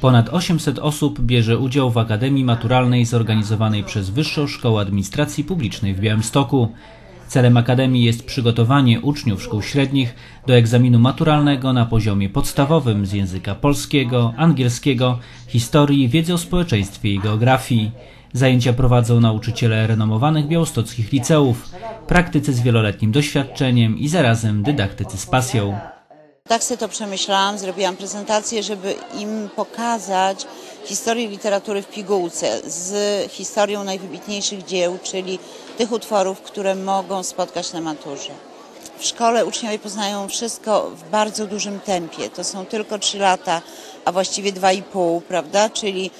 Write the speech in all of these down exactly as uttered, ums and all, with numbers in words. Ponad osiemset osób bierze udział w Akademii Maturalnej zorganizowanej przez Wyższą Szkołę Administracji Publicznej w Białymstoku. Celem Akademii jest przygotowanie uczniów szkół średnich do egzaminu maturalnego na poziomie podstawowym z języka polskiego, angielskiego, historii, wiedzy o społeczeństwie i geografii. Zajęcia prowadzą nauczyciele renomowanych białostockich liceów, praktycy z wieloletnim doświadczeniem i zarazem dydaktycy z pasją. Tak sobie to przemyślałam, zrobiłam prezentację, żeby im pokazać historię literatury w pigułce z historią najwybitniejszych dzieł, czyli tych utworów, które mogą spotkać na maturze. W szkole uczniowie poznają wszystko w bardzo dużym tempie. To są tylko trzy lata, a właściwie dwa i pół, prawda? Czyli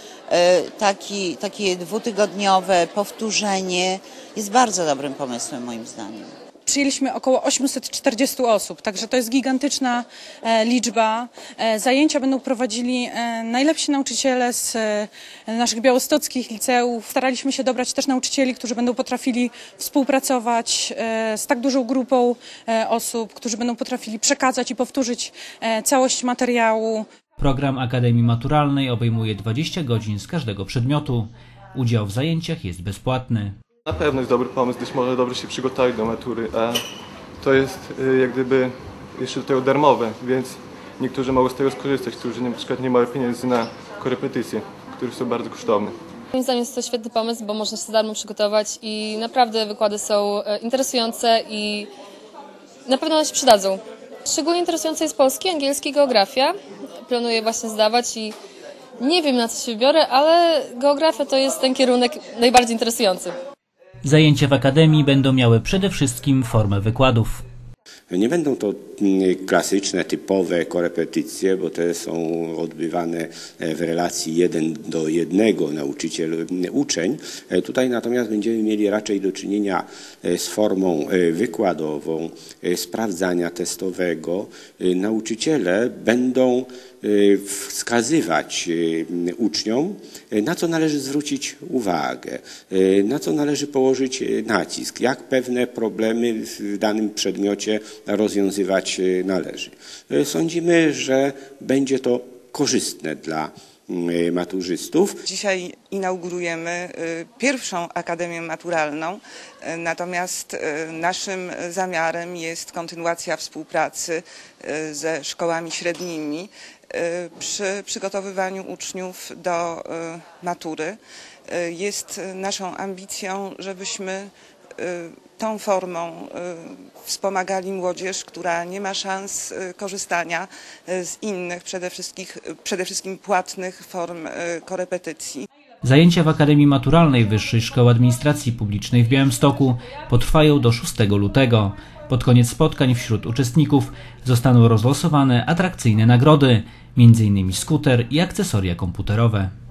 taki, takie dwutygodniowe powtórzenie jest bardzo dobrym pomysłem moim zdaniem. Przyjęliśmy około osiemset czterdzieści osób, także to jest gigantyczna liczba. Zajęcia będą prowadzili najlepsi nauczyciele z naszych białostockich liceów. Staraliśmy się dobrać też nauczycieli, którzy będą potrafili współpracować z tak dużą grupą osób, którzy będą potrafili przekazać i powtórzyć całość materiału. Program Akademii Maturalnej obejmuje dwadzieścia godzin z każdego przedmiotu. Udział w zajęciach jest bezpłatny. Na pewno jest dobry pomysł, gdyż może dobrze się przygotować do matury, a to jest jak gdyby jeszcze do tego darmowe, więc niektórzy mogą z tego skorzystać, którzy na przykład nie mają pieniędzy na korepetycje, które są bardzo kosztowne. Moim zdaniem jest to świetny pomysł, bo można się za darmo przygotować i naprawdę wykłady są interesujące i na pewno one się przydadzą. Szczególnie interesujące jest polski, angielski i geografia. Planuję właśnie zdawać i nie wiem, na co się wybiorę, ale geografia to jest ten kierunek najbardziej interesujący. Zajęcia w Akademii będą miały przede wszystkim formę wykładów. Nie będą to klasyczne, typowe korepetycje, bo te są odbywane w relacji jeden do jednego nauczyciel-uczeń. Tutaj natomiast będziemy mieli raczej do czynienia z formą wykładową, sprawdzania testowego. Nauczyciele będą wskazywać uczniom, na co należy zwrócić uwagę, na co należy położyć nacisk, jak pewne problemy w danym przedmiocie rozwiązywać należy. Sądzimy, że będzie to korzystne dla maturzystów. Dzisiaj inaugurujemy pierwszą Akademię Maturalną, natomiast naszym zamiarem jest kontynuacja współpracy ze szkołami średnimi przy przygotowywaniu uczniów do matury. Jest naszą ambicją, żebyśmy tą formą wspomagali młodzież, która nie ma szans korzystania z innych, przede wszystkim, przede wszystkim płatnych form korepetycji. Zajęcia w Akademii Maturalnej Wyższej Szkoły Administracji Publicznej w Białymstoku potrwają do szóstego lutego. Pod koniec spotkań wśród uczestników zostaną rozlosowane atrakcyjne nagrody, między innymi skuter i akcesoria komputerowe.